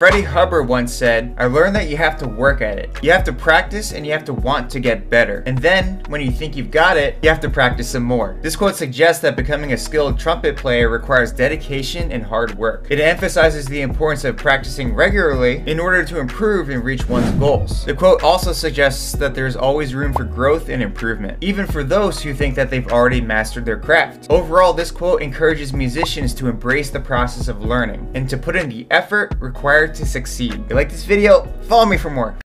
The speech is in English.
Freddie Hubbard once said, "I learned that you have to work at it. You have to practice and you have to want to get better. And then, when you think you've got it, you have to practice some more." This quote suggests that becoming a skilled trumpet player requires dedication and hard work. It emphasizes the importance of practicing regularly in order to improve and reach one's goals. The quote also suggests that there is always room for growth and improvement, even for those who think that they've already mastered their craft. Overall, this quote encourages musicians to embrace the process of learning and to put in the effort required to succeed. If you like this video, follow me for more.